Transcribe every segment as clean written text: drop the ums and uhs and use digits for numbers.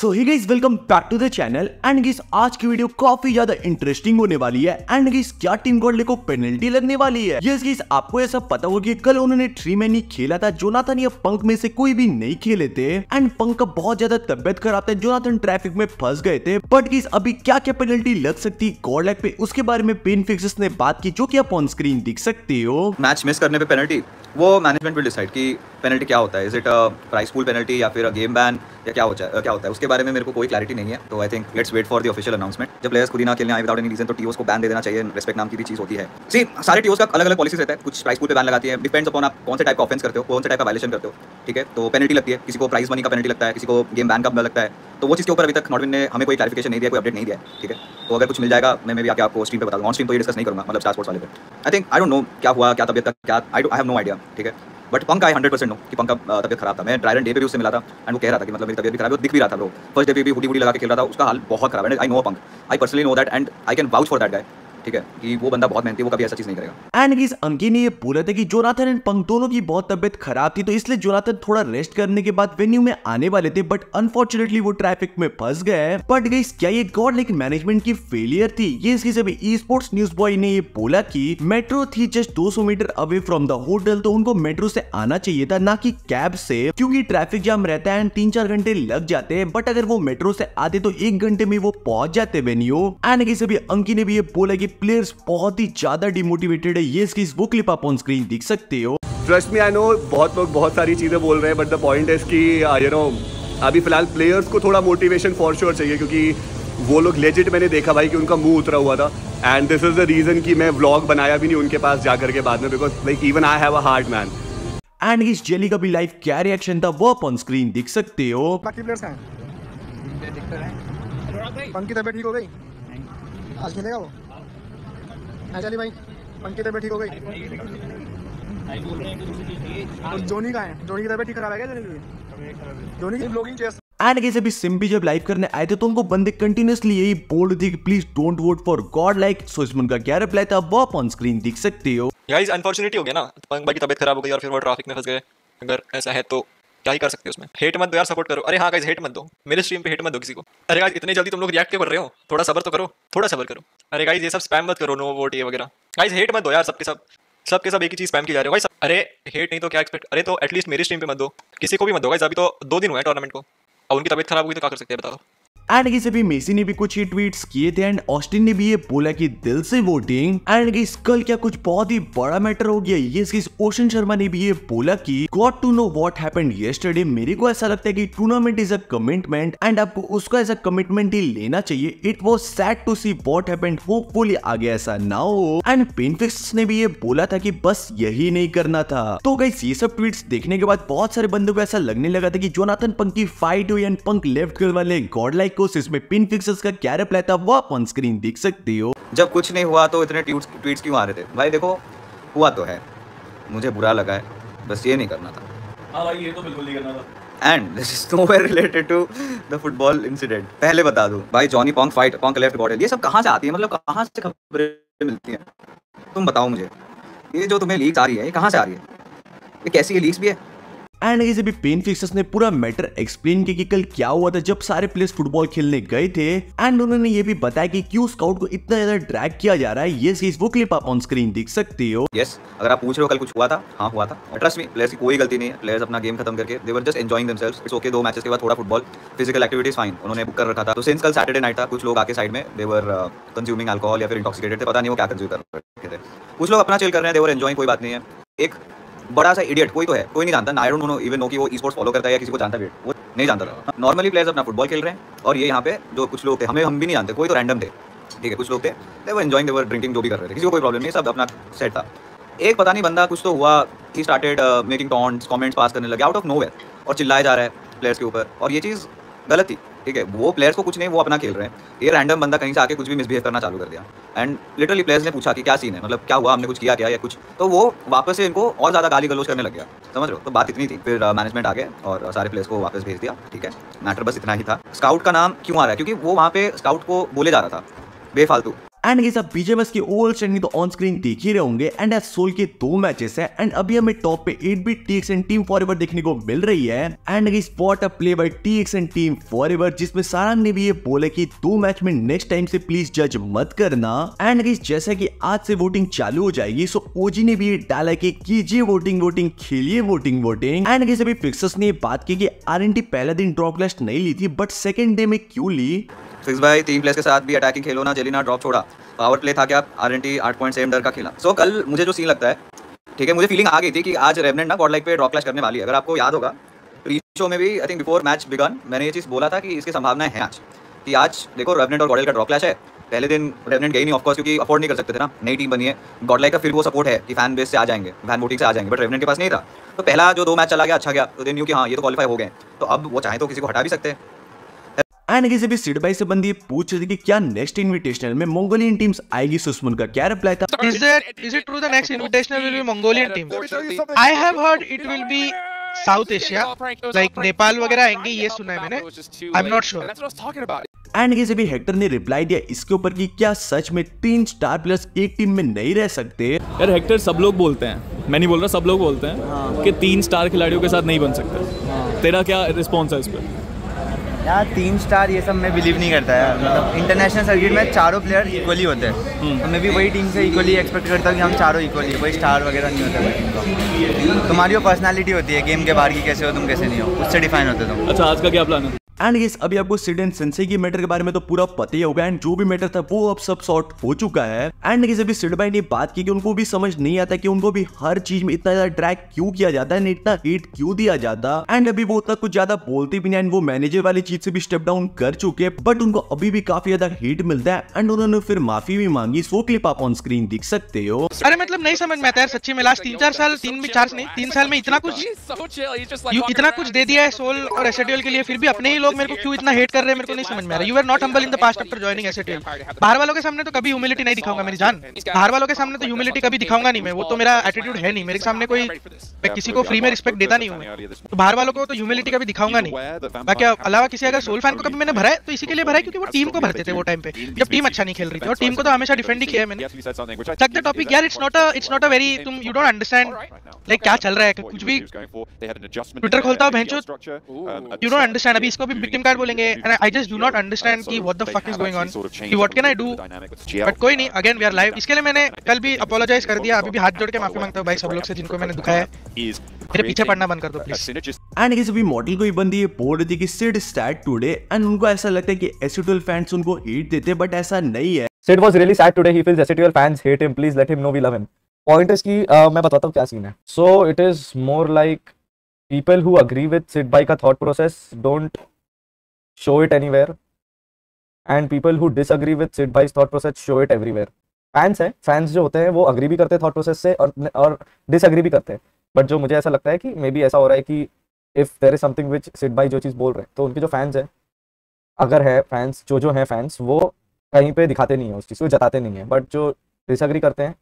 So hi guys welcome back to the channel and guys आज की video काफी ज्यादा इंटरेस्टिंग होने वाली है एंड गाइस क्या टीम गॉडलाइक को पेनल्टी लगने वाली है। यस गाइस आपको ऐसा पता होगा कि कल उन्होंने 3 मैन ही खेला था, जोनाथन या पंक में से कोई भी नहीं खेले थे एंड पंक का बहुत ज्यादा तबियत खराब था, जोनाथन ट्रैफिक में फंस गए थे। बट गाइस अभी क्या क्या पेनल्टी लग सकती है गॉडलाइक पे उसके बारे में पिनफिक्स ने बात की, जो की आप ऑन स्क्रीन दिख सकते हो। मैच मिस करने पे पेनल्टी वो मैनेजमेंट विल डिसाइड कि पेनल्टी क्या होता है, is it price pool penalty या फिर गेम बैन या क्या होता है उसके बारे में मेरे को कोई क्लैरिटी नहीं है। तो I think let's wait for the official announcement. जब प्लेयर्स खुद ही ना खेलने आए विदाउट एनी रीजन तो टीओस को बैन दे देना चाहिए, रेस्पेक्ट नाम की भी चीज होती है। सी सारे टीओस का अलग अलग पॉलिसीज रहता है, कुछ प्राइस पूल पे बैन लगाती है, डिपेंड्स अपॉन आप कौन से टाइप का ऑफेंस करते हो, कौन से टाइप का वायलेशन करते हो, ठीक है। तो पेनल्टी लगती है, किसी को प्राइस मनी का पेनल्टी लगता है, किसी को गेम बैन का लगता है। तो वो चीज़ के ऊपर अभी तक नॉटविन ने हमें कोई क्लैरिफिकेशन नहीं दिया, कोई अपडेट नहीं दिया, ठीक है। तो अगर कुछ मिल जाएगा मैं भी आके आपको स्ट्रीम पे बता दूँगा, ऑन स्ट्रीम तो ये डिस्कस नहीं करूँगा, मतलब स्टार स्पोर्ट्स वाले पे। I think I don't know क्या हुआ, क्या तबियत का क्या, आई हैव नो आइडिया, ठीक है। बट पंक आई 100% नो कि पंक का तबियत खराब था। मैं ड्राइडन डे पे भी उससे मिला था एंड वो कह रहा था कि मतलब मेरी तबियत भी खराब है, दिख भी रहा था ब्रो, फर्स्ट डे भी हुडी लगा के खेल रहा था, उसका हाल बहुत खराब है। I know Punk, I personally know that and I can vouch for that guy, ठीक है कि वो बंदा बहुत मेहनती है, वो कभी ऐसा चीज नहीं करेगा। एंड गाइस अंकी ने ये बोला था कि जोनाथन एंड पंक दोनों की बहुत तबियत खराब थी, तो इसलिए जोनाथन थोड़ा रेस्ट करने के बाद वेन्यू में आने वाले थे, बट अनफॉर्चुनेटली वो ट्रैफिक में फंस गए। बट गाइस क्या ये गॉडलाइक मैनेजमेंट की फेलियर थी? ये इसकी सभी ई स्पोर्ट्स न्यूज बॉय ने ये बोला कि मेट्रो थी just 200 metre away from the hotel, तो उनको मेट्रो से आना चाहिए था ना कि कैब से, क्योंकि ट्रैफिक जाम रहता है एंड 3-4 घंटे लग जाते हैं। बट अगर वो मेट्रो से आते तो 1 घंटे में वो पहुंच जाते वेन्यू। एंड गाइस अभी अंकी ने भी ये बोला कि प्लेयर्स बहुत ही ज्यादा डिमोटिवेटेड है। ये इसकी वो क्लिप आप ऑन स्क्रीन दिख सकते हो। ट्रस्ट मी आई नो बहुत लोग बहुत सारी चीजें बोल रहे हैं, बट द पॉइंट इज कि यू नो अभी फिलहाल प्लेयर्स को थोड़ा मोटिवेशन फॉर श्योर चाहिए, क्योंकि वो लोग लेजिट मैंने देखा भाई कि उनका मुंह उतरा हुआ था and this is the reason कि मैं व्लॉग बनाया भी नहीं उनके पास जाकर के बाद में, because like even I have a heart man. And इस जेली का भी लाइव क्या रिएक्शन था वो आप ऑन स्क्रीन दिख सकते हो। बाकी प्लेयर्स हैं पंकी तबीयत ठीक हो गई, आज खेलेगा वो चली भाई, पंकी तबियत ठीक हो गई, जोनी का है, जोनी की तबियत ठीक खराब है, जोनी की ब्लॉगिंग चेस। एंड गाइस अभी सिम्बी जब लाइव करने आए थे तो उनको बंदे कंटिन्यूसली यही बोल रहे थे कि please don't vote for Godlike, so इसमें उनका क्या रिप्लाई था वो आप ऑन स्क्रीन देख सकते हो। गाइस अनफॉर्चुनेटली हो गया ना, पंक भाई की तबियत खराब हो गई और फिर वो ट्रैफिक में फंस गए। अगर ऐसा है तो क्या ही कर सकते हो उसमें, हेट मत दो यार, सपोर्ट करो। अरे हाँ गाइस हेट मत दो, मेरे स्ट्रीम पे हेट मत दो किसी को। अरे गाइस इतनी जल्दी तुम लोग रिएक्ट क्यों कर रहे हो, थोड़ा सबर तो करो, थोड़ा सबर करो। अरे गाइस ये सब स्पैम मत करो, नो वोट ये वगैरह, गाइस हेट मत दो यार, सबके सब एक ही चीज स्पैम की जा रही हो गाइस। अरे हेट नहीं तो क्या एक्सपेक्ट, अरे तो एटलीस्ट मेरी स्ट्रीम पे मत दो, किसी को भी मत दो गाइस। अभी तो 2 दिन हुए हैं टूर्नामेंट को और उनकी तबियत खराब हुई तो क्या कर सकते हैं बताओ। एंड गाइस अभी मेसी ने भी कुछ ही ट्वीट्स किए थे एंड ऑस्टिन ने भी ये बोला कि दिल से वोटिंग। एंड गाइस कल क्या कुछ बहुत ही बड़ा मैटर हो गया। ये गाइस ओशन शर्मा ने भी ये बोला कि got to know what happened yesterday, मेरे को ऐसा लगता है कि tournament is a commitment and आपको उसका एज अ कमिटमेंट ही लेना चाहिए। It was sad to see what happened, hopefully आगे ऐसा ना हो। एंड पिनफिक्स ने भी ये बोला था कि बस यही नहीं करना था। तो गाइस ये सब ट्वीट्स देखने के बाद बहुत सारे बंदों को ऐसा लगने लगा था कि जोनाथन पंक की फाइट हुई एंड पंक लेफ्ट करवाने गॉडलाइक। इसमें पिनफिक्स का क्या रिप्लाई था वो आप ऑन स्क्रीन देख सकते हो। जब कुछ नहीं हुआ तो इतने ट्वीट्स क्यों आ रहे थे भाई? देखो हुआ तो है, मुझे बुरा लगा है, बस ये नहीं करना था। हाँ भाई ये तो बिल्कुल नहीं करना था। And this is nowhere related to the football incident. पहले बता दूं भाई Johnny Punk fight, Punk left Godlike, ये सब कहां से आती है, मतलब कहां से खबरें मिलती हैं? तुम बताओ मुझे, ये जो तुम्हें लीक्स आ रही है ये कहां से आ रही है, ये कैसी लीक्स भी है? एंड गाइस अभी पिनफिक्स ने पूरा मैटर एक्सप्लेन किया कि कल क्या हुआ था जब सारे प्लेयर्स फुटबॉल खेलने गए थे। एंड उन्होंने ये भी बताया कि क्यों स्काउट को इतना ज्यादा ड्रैग किया जा रहा है। ये वो क्लिप आप ऑन स्क्रीन देख सकते हो। यस अगर आप पूछ रहे हो कल कुछ हुआ था, हाँ हुआ था। ट्रस्ट मी प्लेयर्स की कोई गलती नहीं है, प्लेयर्स अपना गेम खत्म करके they were just enjoying themselves, it's okay. 2 matches के बाद थोड़ा फुटबॉल, फिजिकल एक्टिविटीज फाइन, उन्होंने बुक कर रखा था। तो सिंस कल सैटरडे नाइट था, कुछ लोग आके साइड में दे वर कंज्यूमिंग अल्कोहल या फिर इंटॉक्सिकेटेड थे, पता नहीं वो क्या कंज्यूम कर रहे थे। कुछ लोग अपना चिल कर रहे हैं, दे वर एंजॉयिंग, कोई बात नहीं है। एक बड़ा सा इडियट कोई तो है, कोई नहीं जानता ना, I don't know even know कि वो ई स्पोर्ट्स फॉलो करता है या किसी को जानता भी, वो नहीं जानता था। नॉर्मली प्लेयर्स अपना फुटबॉल खेल रहे हैं और ये यहाँ पे जो कुछ लोग थे, हम भी नहीं जानते, कोई तो रैंडम थे, ठीक है। कुछ लोग थे वो एंजॉइंग, दे वर ड्रिंकिंग, जो भी कर रहे थे, किसी को कोई प्रॉब्लम नहीं, सब अपना सेट था। एक पता नहीं बंदा कुछ तो हुआ, he started making taunts, comments pass करने लगे आउट ऑफ नोवेयर और चिल्लाया जा रहा है प्लेयर्स के ऊपर, और ये चीज़ गलत थी, ठीक है। वो प्लेयर्स को कुछ नहीं, वो अपना खेल रहे हैं, ये रैंडम बंदा कहीं से आके कुछ भी मिसबिहेव करना चालू कर दिया। एंड लिटरली प्लेयर्स ने पूछा कि क्या सीन है, मतलब क्या हुआ, हमने कुछ किया क्या या कुछ, तो वो वापस से इनको और ज़्यादा गाली गलोच करने लग गया, समझ रहे हो। तो बात इतनी थी, फिर मैनेजमेंट आ गया और सारे प्लेयर्स को वापस भेज दिया, ठीक है। मैटर बस इतना ही था। स्काउट का नाम क्यों आ रहा है? क्योंकि वो वहाँ पे स्काउट को बोले जा रहा था बेफालतू। एंड ये सब बीजेएमएस की ओवरऑल स्ट्रेटजी तो ऑन स्क्रीन देख ही रहे होंगे। एंड एज सोल के 2 मैचेस है एंड अभी हमें टॉप पे 8-bit TX and team forever देखने को मिल रही है एंड ये spot up play by TX and team forever, जिसमें सारंग ने भी ये बोला कि 2 मैच में नेक्स्ट टाइम से प्लीज जज मत करना। एंड जैसा कि आज से वोटिंग चालू हो जाएगी, सो ओजी ने भी ये डाला कि कीजिए वोटिंग, वोटिंग खेलिए, वोटिंग वोटिंग। एंड गाइस अभी फिक्सर्स ने बात की कि आरएनटी पहले दिन ड्रॉप क्लैश नहीं ली थी बट सेकंड डे में क्यों ली। फिक्स भाई 3 प्लेयर्स के साथ भी अटैकिंग खेलो ना, जेली ना ड्रॉप छोड़ा, पावर प्ले था क्या, आरएनटी 8.7 डर का खेला। सो कल मुझे जो सीन लगता है, ठीक है, मुझे फीलिंग आ गई थी कि आज रेवेनेंट ना गॉडलाइक पे ड्रॉप क्लैश करने वाली है। अगर आपको याद होगा प्री शो में भी I think before match began मैंने ये चीज बोला था कि इसकी संभावनाएं हैं आज कि आज देखो रेवेनेंट और गॉडलाइक का ड्रॉप क्लैश है। पहले दिन रेवेनेंट गई नहीं ऑफकोर्स क्योंकि अफोर्ड नहीं कर सकते थे ना, नई टीम बनी है। गॉडलाइक का फिर वो सपोर्ट है कि फैन बेस से आ जाएंगे, फैन वोटिंग से आ जाएंगे, बट रेवेनेंट के पास नहीं था। तो पहला जो 2 मैच चला गया अच्छा गया, तो दे न्यू कि हाँ ये तो क्वालिफाई हो गए। तो अब वो चाहे तो किसी को हटा भी सकते हैं। एंड किसी भी सिड बाई से बंदी पूछ रही थी कि क्या नेक्स्ट इन्विटेशनल में मंगोलियन टीम्स आएगी, सुस्मन का क्या रिप्लाई था। Is it true the next invitational will be Mongolian team? I have heard it will be South Asia like Nepal वगैरह आएंगे, ये सुना है मैंने। I am not sure. And guys अभी हेक्टर ने रिप्लाई दिया इसके ऊपर कि क्या सच में 3 स्टार प्लेयर्स एक टीम में नहीं रह सकते। यार हेक्टर, सब लोग बोलते हैं, मैं नहीं बोल रहा, सब लोग बोलते हैं कि 3 स्टार खिलाड़ियों के साथ नहीं बन सकते। तेरा क्या रिस्पॉन्स है इस पर? यार 3 स्टार ये सब मैं बिलीव नहीं करता है। मतलब इंटरनेशनल सर्किट में चारों प्लेयर इक्वली होते हैं, मैं भी वही टीम से इक्वली एक्सपेक्ट करता हूँ कि हम चारों इक्वली, कोई स्टार वगैरह नहीं होता। तुम्हारी वो पर्सनालिटी होती है गेम के बाहर की, कैसे हो तुम कैसे नहीं हो, उससे डिफाइन होते तुम। अच्छा, आज का क्या प्लान है? एंड गाइस अभी आपको सिड एंड सेंसेई के मैटर के बारे में तो पूरा पता ही होगा एंड जो भी मैटर था वो अब सब सॉर्ट हो चुका है। एंड गाइस अभी सिड भाई ने बात की कि उनको भी समझ नहीं आता कि उनको भी हर चीज में इतना ज्यादा ड्रैग क्यों किया जाता है, इतना हेट क्यों दिया जाता। एंड अभी वो उतना कुछ ज्यादा बोलते भी नहीं, वो मैनेजर वाली चीज से भी स्टेप डाउन कर चुके हैं, बट उनको अभी भी काफी ज्यादा हेट मिलता है एंड उन्होंने फिर माफी भी मांगी। सो क्लिप आप ऑन स्क्रीन देख सकते हो। अरे मतलब नहीं समझ में आता है सच्ची में, लास्ट 3-4 साल, 3 साल में इतना कुछ दे दिया है सोल और एसएटीएल के लिए, फिर भी अपने ही मेरे को क्यों इतना हेट कर रहे हैं, मेरे को नहीं समझ में आ रहा। You are not humble in the past after joining SATL. बाहर वालों के सामने तो कभी ह्यूमिलिटी नहीं दिखाऊंगा मेरी जान, बाहर वालों के सामने तो ह्यूमिलिटी कभी दिखाऊंगा नहीं मैं, वो तो मेरा एटीट्यूड है नहीं। मेरे सामने कोई, मैं किसी को फ्री में रिस्पेक्ट देता नहीं हूं, तो बाहर वालों को तो ह्यूमिलिटी कभी दिखाऊंगा नहीं। बाकी अलावा किसी, अगर सोल फैन को कभी मैंने भरा है तो इसी के लिए भरा है क्योंकि वो टीम को भरते थे वो टाइम पे जब टीम अच्छा नहीं खेल रही थी, और टीम को तो हमेशा डिफेंड ही किया है मैंने। तक द टॉपिक यार, इट्स नॉट अ वेरी, तुम यू डोंट अंडरस्टैंड लाइक क्या चल रहा है। कुछ भी ट्विटर खोलता हूं भैंचो, यू डोंट अंडरस्टैंड। अभी इसको विक्टिम कार्ड बोलेंगे and I just do not understand कि what the fuck is going on, कि what can I do. But कोई नहीं, अगेन वी आर लाइव। इसके लिए मैंने कल भी अपोलोजाइज कर दिया, अभी भी हाथ जोड़ के माफी मांगता हूं भाई सब लोग से जिनको मैंने दुखाया है। मेरे पीछे पड़ना बंद कर दो प्लीज। एंड गाइस अभी मॉडल को ही बंदी ये बोल रही थी कि सिड सैड टुडे एंड उनको ऐसा लगता है कि एसएटीएल फैंस उनको हेट देते, बट ऐसा नहीं है। Sid was really sad today, he feels SATL fans hate him, please let him know we love him. Point is कि मैं बताता हूं क्या सीन है। So it is more like people who agree with Sid Bai ka thought process don't show it anywhere, and people who disagree with Sid Bai's thought process show it everywhere. Fans हैं, fans जो होते हैं वो agree भी करते हैं thought process से और disagree भी करते हैं, but जो मुझे ऐसा लगता है कि मे बी ऐसा हो रहा है कि if there is something which Sid Bai जो चीज़ बोल रहे हैं तो उनके जो fans हैं, अगर है fans, जो हैं fans वो कहीं पे दिखाते नहीं हैं उस चीज़ को, जताते नहीं हैं, but जो disagree करते हैं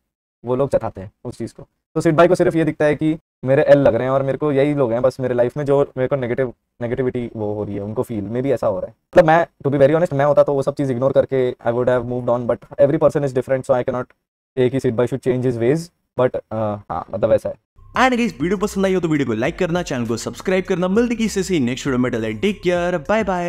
वो लोग जताते हैं उस चीज़ को। तो सिड भाई को सिर्फ ये दिखता है कि मेरे एल लग रहे हैं और मेरे को यही लोग हैं बस मेरे लाइफ में जो मेरे को नेगेटिविटी वो हो रही है, उनको फील मे भी ऐसा हो रहा है। मतलब मैं टू बी वेरी ऑनेस्ट, मैं होता तो वो सब चीज़ इग्नोर करके I would have moved on, but every person is different, so I cannot नॉट से कि सिड भाई should change his ways, but हाँ मतलब ऐसा है। एंड गाइस वीडियो पसंद आई हो तो वीडियो को लाइक करना, चैनल को सब्सक्राइब करना। मिलते हैं किसी से नेक्स्ट वीडियो में, टेक केयर, बाय बाय।